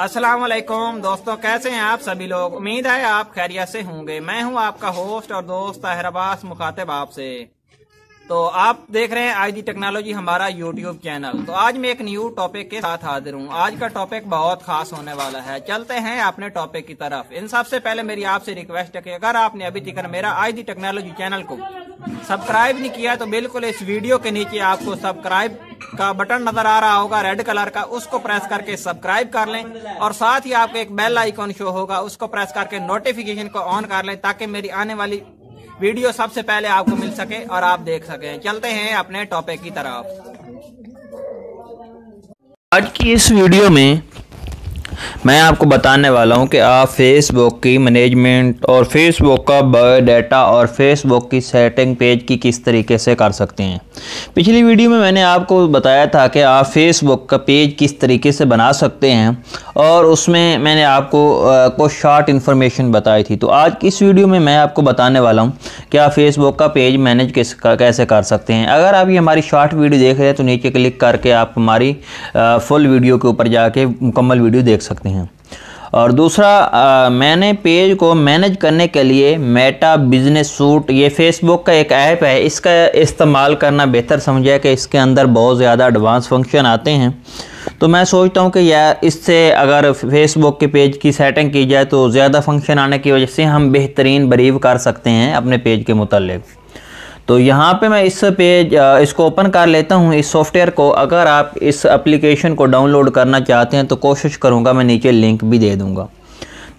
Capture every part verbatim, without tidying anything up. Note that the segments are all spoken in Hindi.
अस्सलाम वालेकुम दोस्तों, कैसे हैं आप सभी लोग। उम्मीद है आप खैरियत से होंगे। मैं हूं आपका होस्ट और दोस्त ताहिर अब्बास, मुखातिब आपसे। तो आप देख रहे हैं आईडी टेक्नोलॉजी, हमारा YouTube चैनल। तो आज मैं एक न्यू टॉपिक के साथ हाजिर हूं। आज का टॉपिक बहुत खास होने वाला है। चलते हैं अपने टॉपिक की तरफ। इन सबसे पहले मेरी आपसे रिक्वेस्ट है कि अगर आपने अभी तक मेरा आईडी टेक्नोलॉजी चैनल को सब्सक्राइब नहीं किया तो बिल्कुल इस वीडियो के नीचे आपको सब्सक्राइब का बटन नजर आ रहा होगा रेड कलर का, उसको प्रेस करके सब्सक्राइब कर लें और साथ ही आपको एक बेल आइकॉन शो होगा, उसको प्रेस करके नोटिफिकेशन को ऑन कर लें ताकि मेरी आने वाली वीडियो सबसे पहले आपको मिल सके और आप देख सकें। चलते हैं अपने टॉपिक की तरफ। आज की इस वीडियो में मैं आपको बताने वाला हूं कि आप फेसबुक की मैनेजमेंट और फेसबुक का बायोडाटा और फेसबुक की सेटिंग पेज की किस तरीके से कर सकते हैं। पिछली वीडियो में मैंने आपको बताया था कि आप फेसबुक का पेज किस तरीके से बना सकते हैं और उसमें मैंने आपको कुछ शॉर्ट इन्फॉर्मेशन बताई थी। तो आज की इस वीडियो में मैं आपको बताने वाला हूँ कि आप फेसबुक का पेज मैनेज कैसे कर सकते हैं। अगर आप ये हमारी शॉर्ट वीडियो देख रहे हैं तो नीचे क्लिक करके आप हमारी फुल वीडियो के ऊपर जाके मुकम्मल वीडियो देख सकते हैं। और दूसरा, आ, मैंने पेज को मैनेज करने के लिए मेटा बिजनेस सूट, ये फेसबुक का एक ऐप है, इसका इस्तेमाल करना बेहतर समझा कि इसके अंदर बहुत ज़्यादा एडवांस फंक्शन आते हैं। तो मैं सोचता हूँ कि यार इससे अगर फेसबुक के पेज की सेटिंग की जाए तो ज़्यादा फंक्शन आने की वजह से हम बेहतरीन ब्रीफ कर सकते हैं अपने पेज के मुतालिक। तो यहाँ पे मैं इस पेज इसको ओपन कर लेता हूँ, इस सॉफ्टवेयर को। अगर आप इस एप्लीकेशन को डाउनलोड करना चाहते हैं तो कोशिश करूँगा, मैं नीचे लिंक भी दे दूँगा।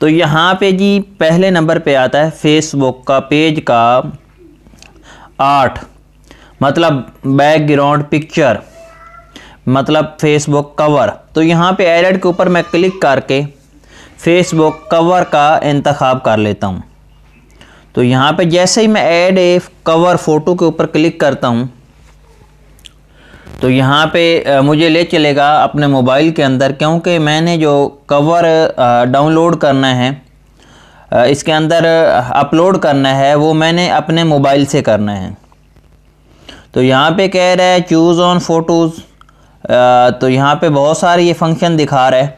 तो यहाँ पे जी पहले नंबर पे आता है फेसबुक का पेज का आर्ट, मतलब बैकग्राउंड पिक्चर, मतलब फेसबुक कवर। तो यहाँ पे एडिट के ऊपर मैं क्लिक करके फेसबुक कवर का इंतखाब कर लेता हूँ। तो यहाँ पे जैसे ही मैं ऐड ए कवर फ़ोटो के ऊपर क्लिक करता हूँ तो यहाँ पे मुझे ले चलेगा अपने मोबाइल के अंदर, क्योंकि मैंने जो कवर डाउनलोड करना है, इसके अंदर अपलोड करना है, वो मैंने अपने मोबाइल से करना है। तो यहाँ पे कह रहा है चूज़ ऑन फ़ोटोज़, तो यहाँ पे बहुत सारे ये फंक्शन दिखा रहा है।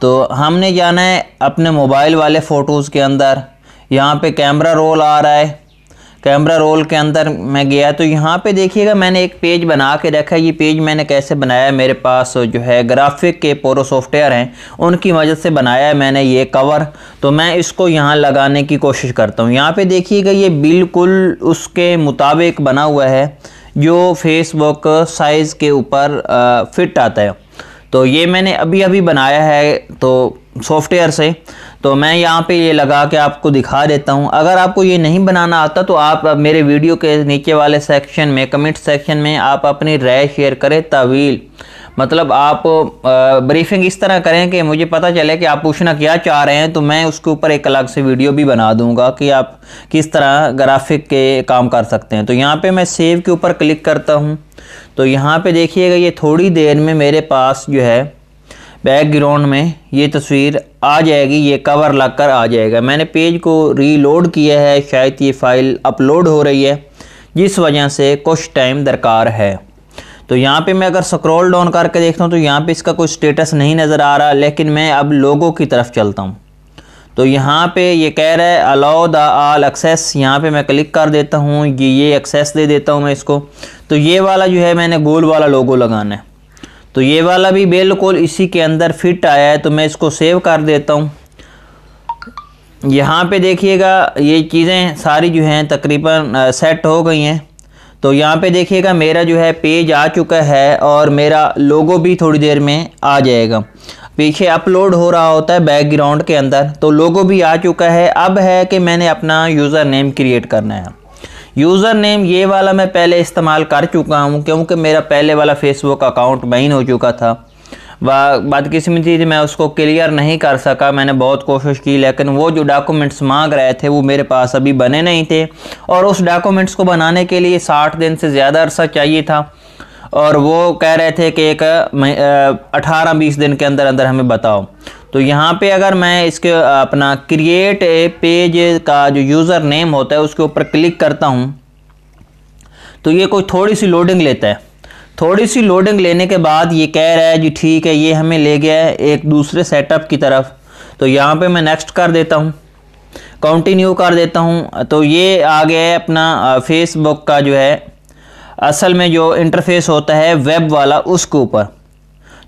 तो हमने जाना है अपने मोबाइल वाले फ़ोटोज़ के अंदर। यहाँ पे कैमरा रोल आ रहा है, कैमरा रोल के अंदर मैं गया तो यहाँ पे देखिएगा मैंने एक पेज बना के रखा है। ये पेज मैंने कैसे बनाया, मेरे पास जो है ग्राफिक के प्रो सॉफ्टवेयर हैं, उनकी मदद से बनाया है मैंने ये कवर। तो मैं इसको यहाँ लगाने की कोशिश करता हूँ। यहाँ पे देखिएगा ये बिल्कुल उसके मुताबिक बना हुआ है जो फेसबुक साइज़ के ऊपर फिट आता है। तो ये मैंने अभी अभी बनाया है तो सॉफ्टवेयर से, तो मैं यहाँ पे ये लगा के आपको दिखा देता हूँ। अगर आपको ये नहीं बनाना आता तो आप मेरे वीडियो के नीचे वाले सेक्शन में, कमेंट सेक्शन में आप अपनी राय शेयर करें। तावील मतलब आप ब्रीफिंग इस तरह करें कि मुझे पता चले कि आप पूछना क्या चाह रहे हैं, तो मैं उसके ऊपर एक अलग से वीडियो भी बना दूंगा कि आप किस तरह ग्राफिक के काम कर सकते हैं। तो यहाँ पे मैं सेव के ऊपर क्लिक करता हूँ तो यहाँ पे देखिएगा ये थोड़ी देर में मेरे पास जो है बैकग्राउंड में ये तस्वीर आ जाएगी, ये कवर लग कर आ जाएगा। मैंने पेज को रीलोड किया है, शायद ये फ़ाइल अपलोड हो रही है जिस वजह से कुछ टाइम दरकार है। तो यहाँ पे मैं अगर स्क्रॉल डाउन करके देखता हूँ तो यहाँ पे इसका कोई स्टेटस नहीं नज़र आ रहा, लेकिन मैं अब लोगों की तरफ चलता हूँ। तो यहाँ पे ये कह रहा है अलाउ द ऑल एक्सेस, यहाँ पे मैं क्लिक कर देता हूँ, ये ये एक्सेस दे देता हूँ मैं इसको। तो ये वाला जो है मैंने गोल वाला लोगो लगाना है, तो ये वाला भी बिल्कुल इसी के अंदर फिट आया है, तो मैं इसको सेव कर देता हूँ। यहाँ पर देखिएगा ये चीज़ें सारी जो हैं तकरीबन सेट हो गई हैं। तो यहाँ पे देखिएगा मेरा जो है पेज आ चुका है और मेरा लोगो भी थोड़ी देर में आ जाएगा। पीछे अपलोड हो रहा होता है बैकग्राउंड के अंदर, तो लोगो भी आ चुका है। अब है कि मैंने अपना यूज़र नेम क्रिएट करना है। यूज़र नेम ये वाला मैं पहले इस्तेमाल कर चुका हूँ क्योंकि मेरा पहले वाला फेसबुक अकाउंट बैन हो चुका था। बदकिस्मती से मैं उसको क्लियर नहीं कर सका, मैंने बहुत कोशिश की, लेकिन वो जो डॉक्यूमेंट्स मांग रहे थे वो मेरे पास अभी बने नहीं थे और उस डॉक्यूमेंट्स को बनाने के लिए साठ दिन से ज़्यादा अरसा चाहिए था और वो कह रहे थे कि एक अठारह बीस दिन के अंदर अंदर हमें बताओ। तो यहाँ पे अगर मैं इसके अपना क्रिएट ए पेज का जो यूज़र नेम होता है उसके ऊपर क्लिक करता हूँ तो ये कोई थोड़ी सी लोडिंग लेता है। थोड़ी सी लोडिंग लेने के बाद ये कह रहा है जी ठीक है, ये हमें ले गया है एक दूसरे सेटअप की तरफ। तो यहाँ पे मैं नेक्स्ट कर देता हूँ, कंटिन्यू कर देता हूँ। तो ये आ गया है अपना फेसबुक का जो है असल में जो इंटरफेस होता है वेब वाला, उसके ऊपर।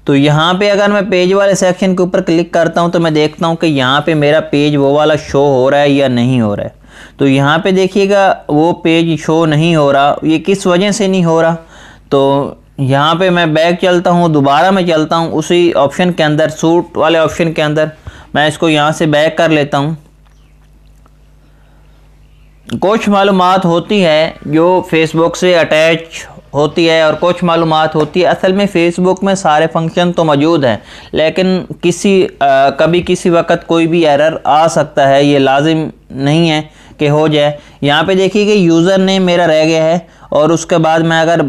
तो यहाँ पे अगर मैं पेज वाले सेक्शन के ऊपर क्लिक करता हूँ तो मैं देखता हूँ कि यहाँ पे मेरा पेज वो वाला शो हो रहा है या नहीं हो रहा है। तो यहाँ पे देखिएगा वो पेज शो नहीं हो रहा, ये किस वजह से नहीं हो रहा। तो यहाँ पे मैं बैक चलता हूँ, दोबारा मैं चलता हूँ उसी ऑप्शन के अंदर, सूट वाले ऑप्शन के अंदर। मैं इसको यहाँ से बैक कर लेता हूँ। कुछ मालूमात होती है जो फेसबुक से अटैच होती है और कुछ मालूमात होती है। असल में फ़ेसबुक में सारे फंक्शन तो मौजूद हैं, लेकिन किसी आ, कभी किसी वक्त कोई भी एरर आ सकता है, ये लाजिम नहीं है कि हो जाए। यहाँ पे देखिए कि यूज़र नेम मेरा रह गया है और उसके बाद मैं अगर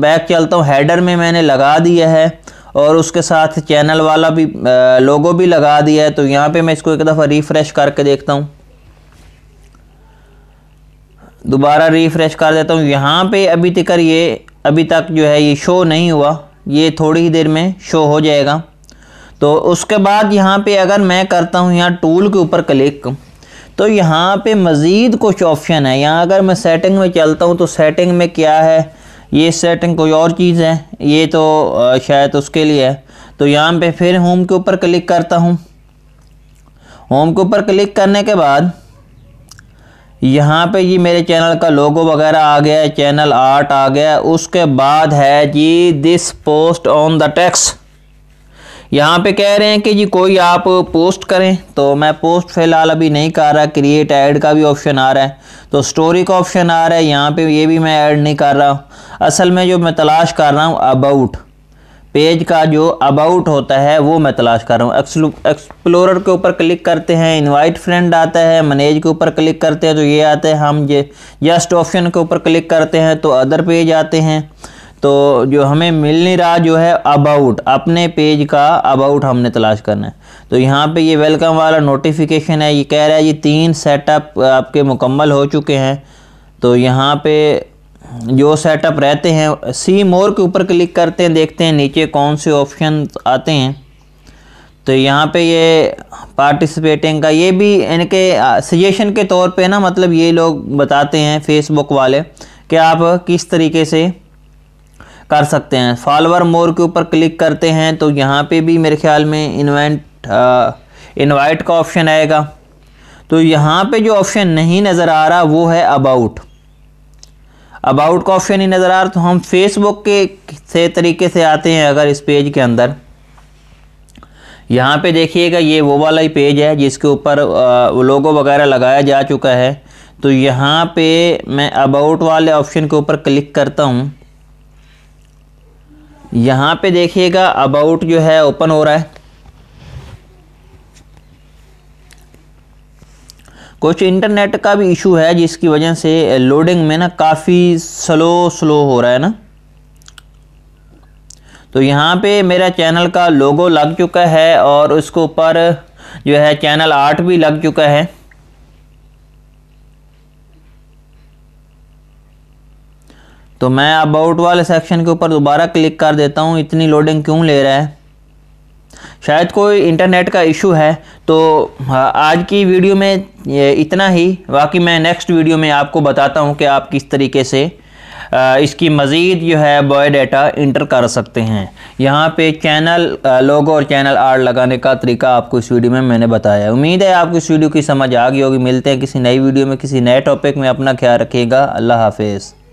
बैक चलता हूँ, हेडर में मैंने लगा दिया है और उसके साथ चैनल वाला भी लोगो भी लगा दिया है। तो यहाँ पर मैं इसको एक दफ़ा रिफ़्रेश करके देखता हूँ, दोबारा रिफ़्रेश कर देता हूँ। यहाँ पे अभी तक ये अभी तक जो है ये शो नहीं हुआ, ये थोड़ी ही देर में शो हो जाएगा। तो उसके बाद यहाँ पे अगर मैं करता हूँ यहाँ टूल के ऊपर क्लिक, तो यहाँ पे मज़ीद कुछ ऑप्शन है। यहाँ अगर मैं सेटिंग में चलता हूँ तो सेटिंग में क्या है, ये सेटिंग कोई और चीज़ है, ये तो शायद उसके लिए है। तो यहाँ पर फिर होम के ऊपर क्लिक करता हूँ। होम के ऊपर क्लिक करने के बाद यहाँ पे जी मेरे चैनल का लोगो वगैरह आ गया है, चैनल आर्ट आ गया है। उसके बाद है जी this post on the text. यहाँ पे कह रहे हैं कि जी कोई आप पोस्ट करें, तो मैं पोस्ट फ़िलहाल अभी नहीं कर रहा। क्रिएट ऐड का भी ऑप्शन आ रहा है, तो स्टोरी का ऑप्शन आ रहा है, यहाँ पे ये भी मैं ऐड नहीं कर रहा हूँ। असल में जो मैं तलाश कर रहा हूँ अबाउट पेज का जो अबाउट होता है वो मैं तलाश कर रहा हूँ। एक्सप्लोरर के ऊपर क्लिक करते हैं, इनवाइट फ्रेंड आता है, मैनेज के ऊपर क्लिक करते हैं तो ये आते हैं। हम ये जस्ट ऑप्शन के ऊपर क्लिक करते हैं तो अदर पेज आते हैं। तो जो हमें मिल नहीं रहा जो है अबाउट, अपने पेज का अबाउट हमने तलाश करना है। तो यहाँ पे ये वेलकम वाला नोटिफिकेशन है, ये कह रहा है ये तीन सेटअप आपके मुकम्मल हो चुके हैं। तो यहाँ पे जो सेटअप रहते हैं, सी मोर के ऊपर क्लिक करते हैं, देखते हैं नीचे कौन से ऑप्शन आते हैं। तो यहाँ पे ये पार्टिसिपेटिंग का, ये भी इनके सजेशन के तौर पे ना, मतलब ये लोग बताते हैं फेसबुक वाले कि आप किस तरीके से कर सकते हैं। फॉलोअर मोर के ऊपर क्लिक करते हैं तो यहाँ पे भी मेरे ख्याल में इन्वेंट इन्वाइट का ऑप्शन आएगा। तो यहाँ पे जो ऑप्शन नहीं नज़र आ रहा वो है अबाउट, अबाउट का ऑप्शन ही नज़र आ रहा। तो हम फेसबुक के से तरीके से आते हैं अगर इस पेज के अंदर। यहाँ पे देखिएगा ये वो वाला ही पेज है जिसके ऊपर लोगो वगैरह लगाया जा चुका है। तो यहाँ पे मैं अबाउट वाले ऑप्शन के ऊपर क्लिक करता हूँ। यहाँ पे देखिएगा अबाउट जो है ओपन हो रहा है। कुछ इंटरनेट का भी इशू है जिसकी वजह से लोडिंग में ना काफ़ी स्लो स्लो हो रहा है ना। तो यहाँ पे मेरा चैनल का लोगो लग चुका है और उसके ऊपर जो है चैनल आर्ट भी लग चुका है। तो मैं अबाउट वाले सेक्शन के ऊपर दोबारा क्लिक कर देता हूँ। इतनी लोडिंग क्यों ले रहा है, शायद कोई इंटरनेट का इशू है। तो आज की वीडियो में इतना ही, बाकी मैं नेक्स्ट वीडियो में आपको बताता हूं कि आप किस तरीके से इसकी मज़ीद जो है बायोडाटा इंटर कर सकते हैं। यहां पे चैनल लोगो और चैनल आर्ट लगाने का तरीका आपको इस वीडियो में मैंने बताया। उम्मीद है आपको इस वीडियो की समझ आ गई होगी। मिलते हैं किसी नई वीडियो में किसी नए टॉपिक में। अपना ख्याल रखिएगा। अल्लाह हाफिज़।